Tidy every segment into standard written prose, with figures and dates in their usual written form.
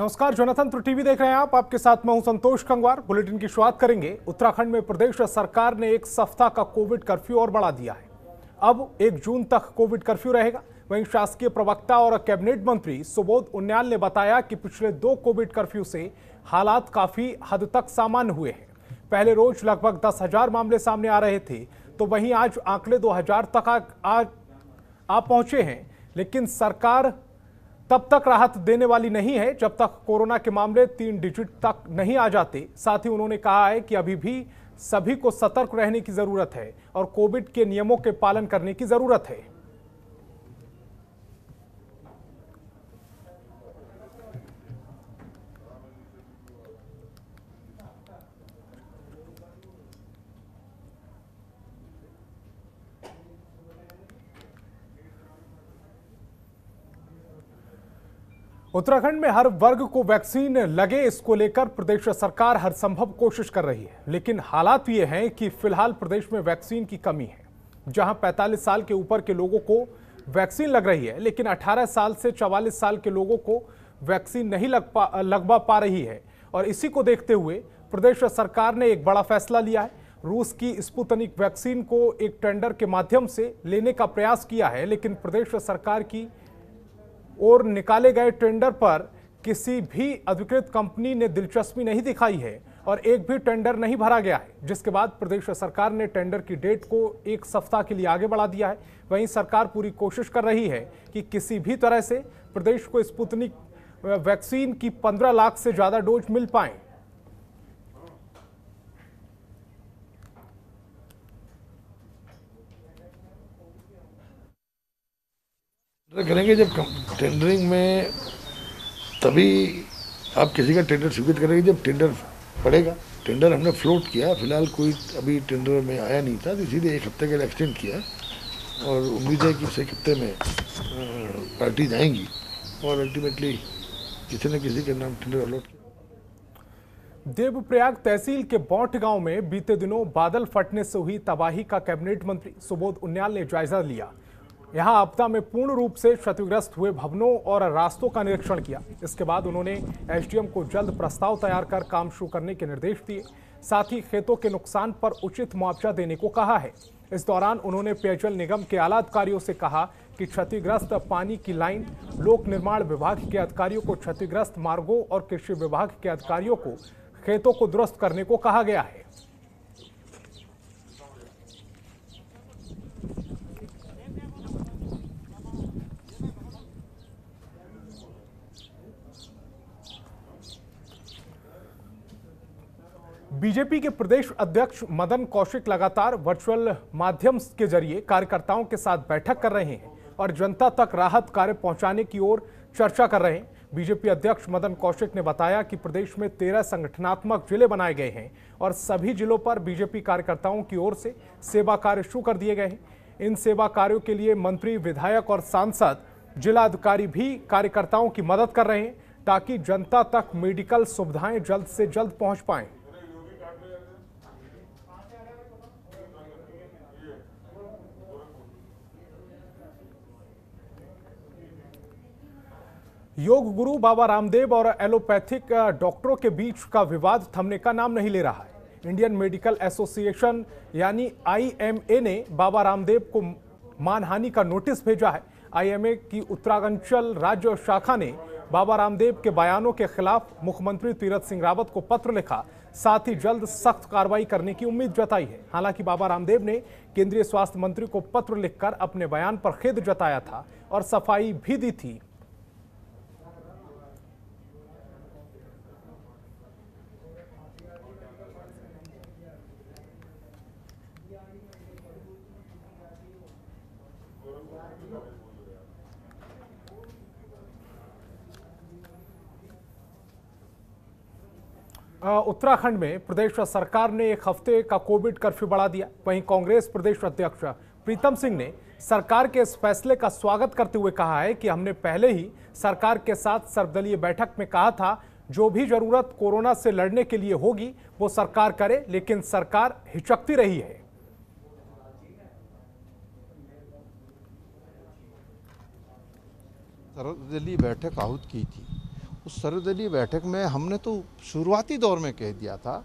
नमस्कार, जनतंत्र टीवी देख रहे हैं आप। आपके साथ मैं हूं संतोष कंगवार। बुलेटिन की शुरुआत करेंगे। उत्तराखंड में प्रदेश सरकार ने एक सप्ताह का कोविड कर्फ्यू और बढ़ा दिया है। अब 1 जून तक कोविड कर्फ्यू रहेगा। वहीं शासकीय प्रवक्ता और कैबिनेट मंत्री सुबोध उन्याल ने बताया कि पिछले 2 कोविड कर्फ्यू से हालात काफी हद तक सामान्य हुए हैं। पहले रोज लगभग 10,000 मामले सामने आ रहे थे, तो वहीं आज आंकड़े 2,000 तक आ पहुंचे हैं। लेकिन सरकार तब तक राहत देने वाली नहीं है जब तक कोरोना के मामले 3 डिजिट तक नहीं आ जाते। साथ ही उन्होंने कहा है कि अभी भी सभी को सतर्क रहने की जरूरत है और कोविड के नियमों के पालन करने की जरूरत है। उत्तराखंड में हर वर्ग को वैक्सीन लगे, इसको लेकर प्रदेश सरकार हर संभव कोशिश कर रही है। लेकिन हालात ये हैं कि फिलहाल प्रदेश में वैक्सीन की कमी है। जहां 45 साल के ऊपर के लोगों को वैक्सीन लग रही है, लेकिन 18 साल से 44 साल के लोगों को वैक्सीन नहीं लगवा पा रही है। और इसी को देखते हुए प्रदेश सरकार ने एक बड़ा फैसला लिया है। रूस की स्पुतनिक वैक्सीन को एक टेंडर के माध्यम से लेने का प्रयास किया है, लेकिन प्रदेश सरकार की और निकाले गए टेंडर पर किसी भी अधिकृत कंपनी ने दिलचस्पी नहीं दिखाई है और एक भी टेंडर नहीं भरा गया है, जिसके बाद प्रदेश सरकार ने टेंडर की डेट को 1 सप्ताह के लिए आगे बढ़ा दिया है। वहीं सरकार पूरी कोशिश कर रही है कि किसी भी तरह से प्रदेश को स्पुतनिक वैक्सीन की 15 लाख से ज़्यादा डोज मिल पाएं। करेंगे जब टेंडरिंग में, तभी आप किसी का टेंडर स्वीकृत करेंगे जब टेंडर पड़ेगा। टेंडर हमने फ्लोट किया, फिलहाल कोई अभी टेंडर में आया नहीं था, तो इसीलिए 1 हफ्ते के लिए एक्सटेंड किया और उम्मीद है कि इस 1 हफ्ते में पार्टी जाएंगी और अल्टीमेटली किसी न किसी के नाम टेंडर अलॉट किया। देवप्रयाग तहसील के बौठ गांव में बीते दिनों बादल फटने से हुई तबाही का कैबिनेट मंत्री सुबोध उन्याल ने जायजा लिया। यहां आपदा में पूर्ण रूप से क्षतिग्रस्त हुए भवनों और रास्तों का निरीक्षण किया। इसके बाद उन्होंने एसडीएम को जल्द प्रस्ताव तैयार कर काम शुरू करने के निर्देश दिए। साथ ही खेतों के नुकसान पर उचित मुआवजा देने को कहा है। इस दौरान उन्होंने पेयजल निगम के आला अधिकारियों से कहा कि क्षतिग्रस्त पानी की लाइन, लोक निर्माण विभाग के अधिकारियों को क्षतिग्रस्त मार्गों और कृषि विभाग के अधिकारियों को खेतों को दुरुस्त करने को कहा गया है। बीजेपी के प्रदेश अध्यक्ष मदन कौशिक लगातार वर्चुअल माध्यम के जरिए कार्यकर्ताओं के साथ बैठक कर रहे हैं और जनता तक राहत कार्य पहुंचाने की ओर चर्चा कर रहे हैं। बीजेपी अध्यक्ष मदन कौशिक ने बताया कि प्रदेश में 13 संगठनात्मक जिले बनाए गए हैं और सभी जिलों पर बीजेपी कार्यकर्ताओं की ओर से सेवा कार्य शुरू कर दिए गए हैं। इन सेवा कार्यों के लिए मंत्री, विधायक और सांसद, जिलाधिकारी भी कार्यकर्ताओं की मदद कर रहे हैं ताकि जनता तक मेडिकल सुविधाएँ जल्द से जल्द पहुँच पाएँ। योग गुरु बाबा रामदेव और एलोपैथिक डॉक्टरों के बीच का विवाद थमने का नाम नहीं ले रहा है। इंडियन मेडिकल एसोसिएशन यानी आईएमए ने बाबा रामदेव को मानहानि का नोटिस भेजा है। आईएमए की उत्तरांचल राज्य शाखा ने बाबा रामदेव के बयानों के खिलाफ मुख्यमंत्री तीरथ सिंह रावत को पत्र लिखा, साथ ही जल्द सख्त कार्रवाई करने की उम्मीद जताई है। हालांकि बाबा रामदेव ने केंद्रीय स्वास्थ्य मंत्री को पत्र लिखकर अपने बयान पर खेद जताया था और सफाई भी दी थी। उत्तराखंड में प्रदेश सरकार ने 1 हफ्ते का कोविड कर्फ्यू बढ़ा दिया। वहीं कांग्रेस प्रदेश अध्यक्ष प्रीतम सिंह ने सरकार के इस फैसले का स्वागत करते हुए कहा है कि हमने पहले ही सरकार के साथ सर्वदलीय बैठक में कहा था जो भी जरूरत कोरोना से लड़ने के लिए होगी वो सरकार करे, लेकिन सरकार हिचकती रही है। सर्वदलीय बैठक आहूत की थी उस सर्वदलीय बैठक में हमने तो शुरुआती दौर में कह दिया था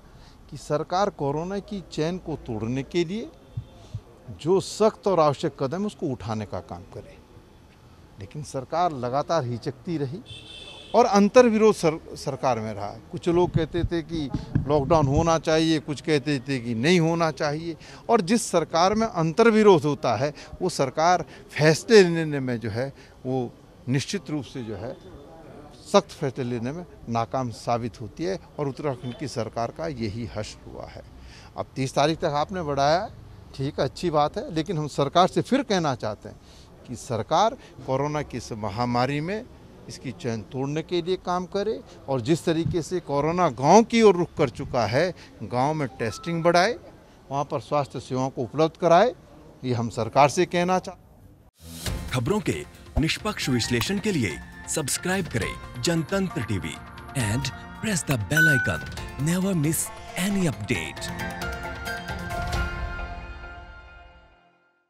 कि सरकार कोरोना की चैन को तोड़ने के लिए जो सख्त और आवश्यक कदम उसको उठाने का काम करे, लेकिन सरकार लगातार हिचकती रही और अंतर्विरोध सरकार में रहा। कुछ लोग कहते थे कि लॉकडाउन होना चाहिए, कुछ कहते थे कि नहीं होना चाहिए, और जिस सरकार में अंतर्विरोध होता है वो सरकार फैसले लेने में जो है वो निश्चित रूप से जो है सख्त फैसले लेने में नाकाम साबित होती है, और उत्तराखंड की सरकार का यही हश्र हुआ है। अब 30 तारीख तक आपने बढ़ाया, ठीक है, अच्छी बात है, लेकिन हम सरकार से फिर कहना चाहते हैं कि सरकार कोरोना की इस महामारी में इसकी चैन तोड़ने के लिए काम करे, और जिस तरीके से कोरोना गांव की ओर रुख कर चुका है, गांव में टेस्टिंग बढ़ाए, वहां पर स्वास्थ्य सेवाओं को उपलब्ध कराए, ये हम सरकार से कहना चाहते हैं। खबरों के निष्पक्ष विश्लेषण के लिए सब्सक्राइब करें Jantantra TV and press the bell icon. Never miss any update.